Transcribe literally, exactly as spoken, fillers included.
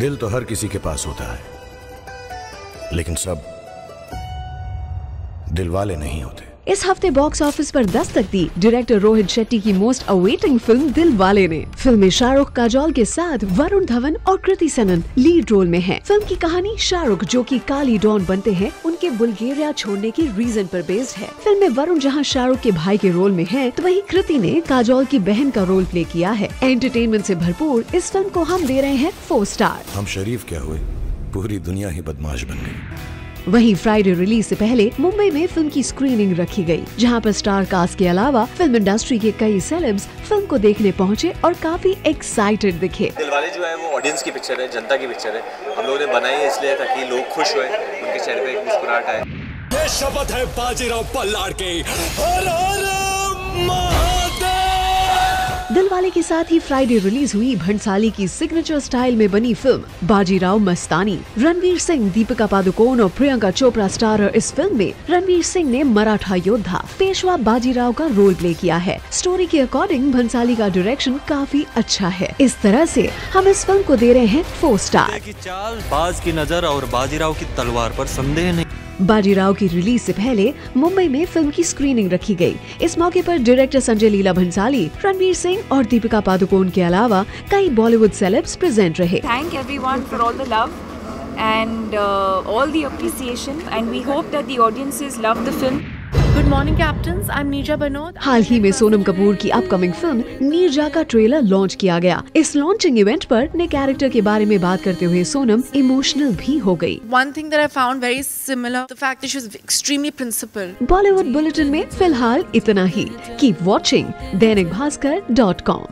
दिल तो हर किसी के पास होता है, लेकिन सब दिलवाले नहीं होते। इस हफ्ते बॉक्स ऑफिस पर दस्तक दी डायरेक्टर रोहित शेट्टी की मोस्ट अवेटिंग फिल्म दिलवाले ने। फिल्म में शाहरुख, काजोल के साथ वरुण धवन और कृति सनन लीड रोल में हैं। फिल्म की कहानी शाहरुख, जो कि काली डॉन बनते हैं, उनके बुल्गारिया छोड़ने के रीजन पर बेस्ड है। फिल्म में वरुण जहां शाहरुख के भाई के रोल में है, तो वही कृति ने काजोल की बहन का रोल प्ले किया है। एंटरटेनमेंट से भरपूर इस फिल्म को हम दे रहे हैं फोर स्टार। हम शरीफ क्या हुए, पूरी दुनिया ही बदमाश बन गयी। वहीं फ्राइडे रिलीज से पहले मुंबई में फिल्म की स्क्रीनिंग रखी गई, जहां पर स्टार कास्ट के अलावा फिल्म इंडस्ट्री के कई सेलेब्स फिल्म को देखने पहुंचे और काफी एक्साइटेड दिखे। दिलवाले जो है वो ऑडियंस की पिक्चर है, जनता की पिक्चर है। हम लोगों ने बनाई है इसलिए ताकि लोग खुश होएं, उनके चेहरे पे एक मुस्कुराहट आए। ये शपथ है बाजीराव पल्लार के। दिलवाले के साथ ही फ्राइडे रिलीज हुई भंसाली की सिग्नेचर स्टाइल में बनी फिल्म बाजीराव मस्तानी। रणवीर सिंह, दीपिका पादुकोण और प्रियंका चोपड़ा स्टारर इस फिल्म में रणवीर सिंह ने मराठा योद्धा पेशवा बाजीराव का रोल प्ले किया है। स्टोरी के अकॉर्डिंग भंसाली का डायरेक्शन काफी अच्छा है। इस तरह से हम इस फिल्म को दे रहे हैं फोर स्टार। की चाल, बाज की नजर और बाजीराव की तलवार पर संदेह नहीं। बाजीराव की रिलीज से पहले मुंबई में फिल्म की स्क्रीनिंग रखी गई। इस मौके पर डायरेक्टर संजय लीला भंसाली, रणवीर सिंह और दीपिका पादुकोण के अलावा कई बॉलीवुड सेलेब्स प्रेजेंट रहे। Thank everyone for all the love and all the appreciation and we hope that the audiences love the film. Good morning captains, I am Neerja Bhanot. हाल ही में सोनम कपूर की अपकमिंग फिल्म नीरजा का ट्रेलर लॉन्च किया गया। इस लॉन्चिंग इवेंट पर नए कैरेक्टर के बारे में बात करते हुए सोनम इमोशनल भी हो गई। One thing that I found very similar the fact that she was extremely principled. Bollywood bulletin में फिलहाल इतना ही। Keep watching Dainik Bhaskar dot com.